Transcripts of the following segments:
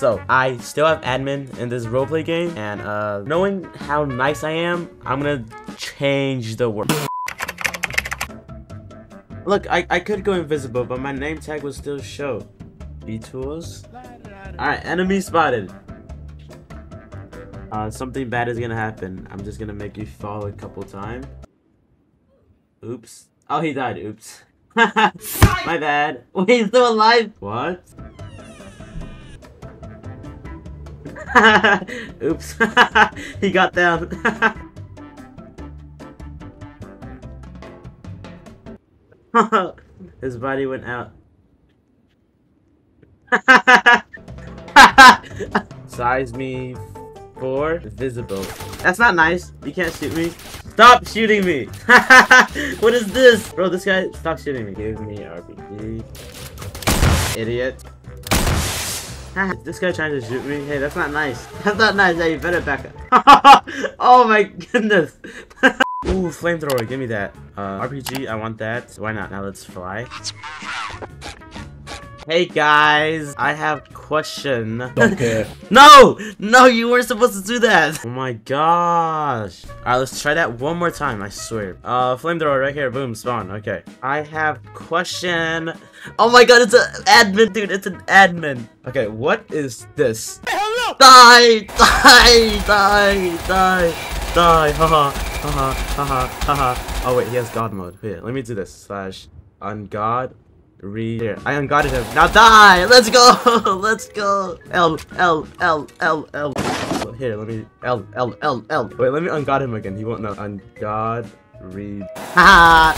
So I still have admin in this roleplay game, and knowing how nice I am, I'm gonna change the word. Look, I could go invisible, but my name tag will still show. Detours. Alright, enemy spotted. Something bad is gonna happen. I'm just gonna make you fall a couple times. Oops. Oh, he died. Oops. My bad. Wait, he's still alive. What? Oops. He got down. His body went out. Size me 4. Visible. That's not nice. You can't shoot me. Stop shooting me! What is this? Bro, this guy, stop shooting me. Give me RPG. Idiot. This guy trying to shoot me? Hey, that's not nice. That's not nice. Hey, you better back up. Oh my goodness. Ooh, flamethrower. Give me that. RPG, I want that. Why not? Now let's fly. Hey guys, I have a question. Don't care. No! No, you weren't supposed to do that! Oh my gosh. Alright, let's try that one more time, I swear. Flamethrower right here. Boom, spawn. Okay. I have question. Oh my god, it's an admin, dude. It's an admin. Okay, what is this? Hello! Die! Die! Die! Die! Die! Haha! Haha! Haha! Haha! Oh wait, he has god mode. Here, let me do this. Slash ungod. Here, I unguarded him. Now die! Let's go! Let's go! L, L, L, L, L. Here, let me. L, L, L, L. Wait, let me unguard him again. He won't know. Unguard read. Ha!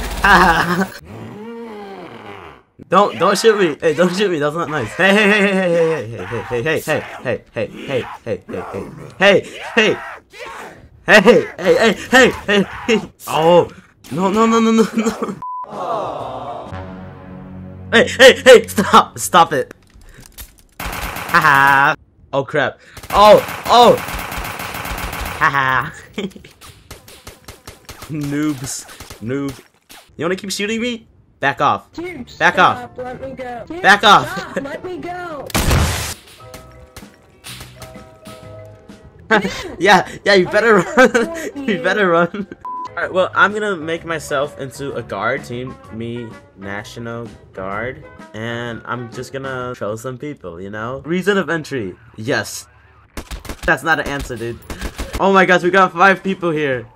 Don't shoot me! Hey, don't shoot me! That's not nice. Hey, hey, hey, hey, hey, hey, hey, hey, hey, hey, hey, hey, hey, hey, hey, hey, hey, hey, hey, hey, hey. Oh! No, no, no, no, no, no. Hey, hey, hey, stop! Stop it! Haha! Oh crap! Oh! Oh! Haha! Noobs! Noob! You wanna keep shooting me? Back off! Dude, back off! Let me go! Dude, back off! Stop, let me go! Yeah, yeah, you better run! You better run! Alright, well, I'm gonna make myself into a guard. Team me National Guard. And I'm just gonna troll some people, you know? Reason of entry. Yes. That's not an answer, dude. Oh my gosh, we got 5 people here.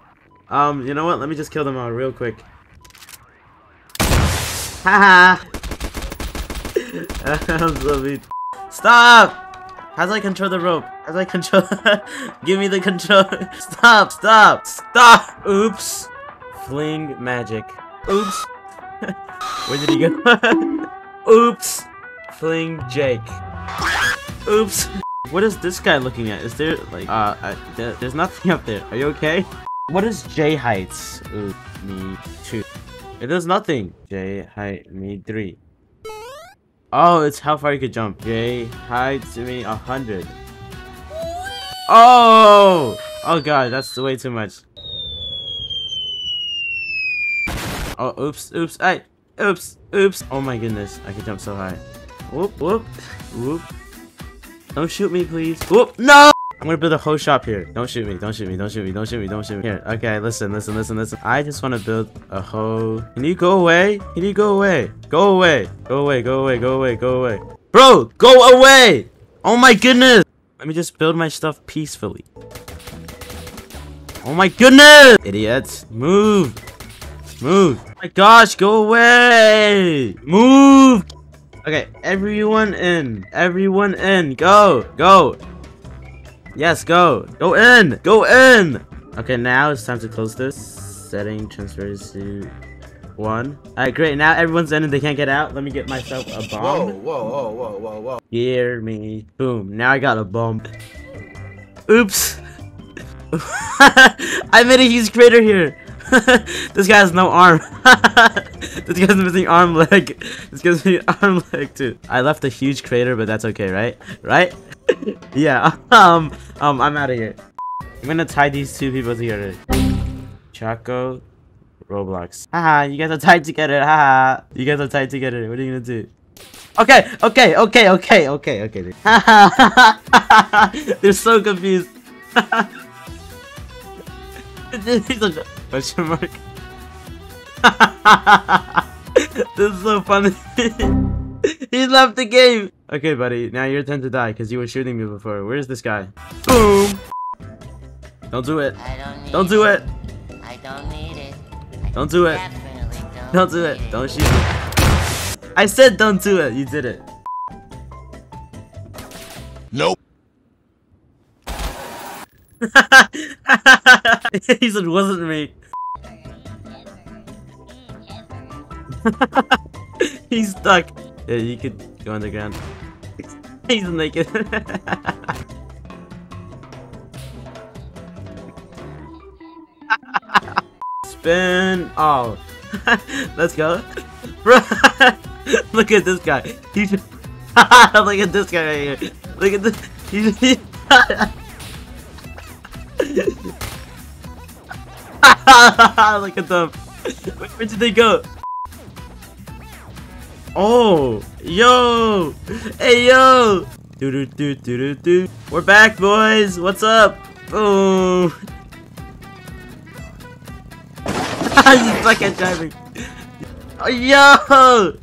You know what? Let me just kill them all real quick. Haha! Absolutely. Stop! How do I control the rope? How do I control? Give me the control. Stop, stop, stop. Oops. Fling magic. Oops. Where did he go? Oops. Fling Jake. Oops. What is this guy looking at? Is there like, there's nothing up there. Are you okay? What is J heights? Ooh, me 2. It does nothing. J height, me 3. Oh, it's how far you could jump. J height to me 100. Oh! Oh god, that's way too much. Oh, oops, oops, hey, oops, oops. Oh my goodness, I can jump so high. Whoop, whoop, whoop. Don't shoot me, please. Whoop, no! I'm gonna build a whole shop here. Don't shoot me, don't shoot me, don't shoot me, don't shoot me, don't shoot me. Here, okay, listen, listen, listen, listen. I just wanna build a whole... Can you go away? Can you go away? Go away. Go away, go away, go away, go away. Bro, go away! Oh my goodness! Let me just build my stuff peacefully. Oh my goodness! Idiots, move! Move! Oh my gosh, go away! Move! Okay, everyone in. Everyone in. Go! Go! Yes, go! Go in! Go in! Okay, now it's time to close this. Setting transfers to 1. Alright, great. Now everyone's in and they can't get out. Let me get myself a bomb. Whoa, whoa, whoa, whoa, whoa, whoa. Hear me. Boom. Now I got a bomb. Oops. I made a huge crater here. This guy has no arm. This guy's missing arm leg. This guy's missing arm leg too. I left a huge crater, but that's okay, right? Right? Yeah. I'm out of here. I'm gonna tie these 2 people together. Chaco, Roblox. Haha, you guys are tied together. Haha, you guys are tied together. What are you gonna do? Okay. They're so confused. He's a question mark. This is so funny. He left the game. Okay, buddy. Now your turn to die because you were shooting me before. Where's this guy? Boom. Don't do it. Don't do it. I don't need it. Don't do it. Don't do it. Don't shoot me. I said don't do it, you did it. Nope. He said it wasn't me. He's stuck. Yeah, you could go underground. He's naked. Spin. Oh. Let's go. Look at this guy. He just look at this guy right here. Look at this. He look at them. Where did they go? Oh, yo, hey yo. We're back, boys. What's up? Oh, he's stuck at driving. Oh, yo.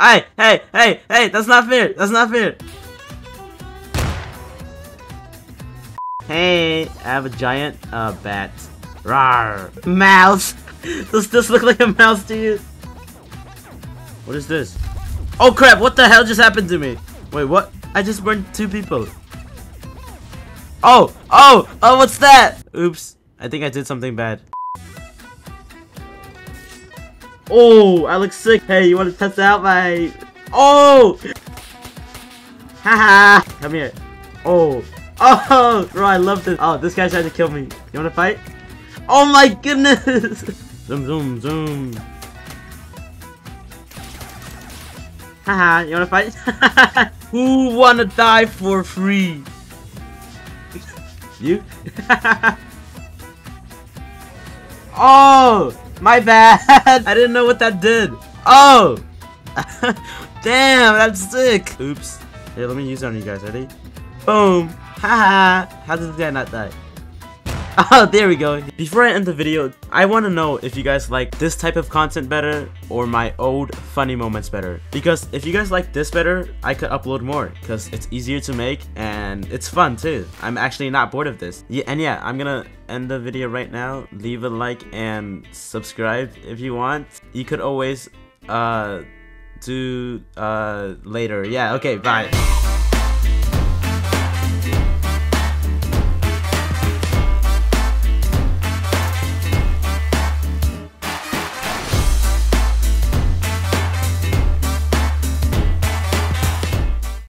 Hey, hey, hey, hey, that's not fair, that's not fair. Hey, I have a giant, bat. Rawr. Mouse. Does this look like a mouse to you? What is this? Oh crap, what the hell just happened to me? Wait, what? I just burned two people. Oh, oh, oh, what's that? Oops, I think I did something bad. Oh, I look sick. Hey, you want to test out my... Oh! Haha! Come here. Oh. Oh! Bro, I love this. Oh, this guy tried to kill me. You want to fight? Oh my goodness! Zoom, zoom, zoom. Haha, you want to fight? Who wanna die for free? You? Oh! My bad! I didn't know what that did! Oh! Damn, that's sick! Oops. Here, let me use it on you guys, ready? Boom! Haha! How did this guy not die? Oh, there we go! Before I end the video, I want to know if you guys like this type of content better or my old funny moments better. Because if you guys like this better, I could upload more because it's easier to make and it's fun too. I'm actually not bored of this. Yeah, and yeah, I'm gonna end the video right now. Leave a like and subscribe if you want. You could always do later. Yeah, okay, bye.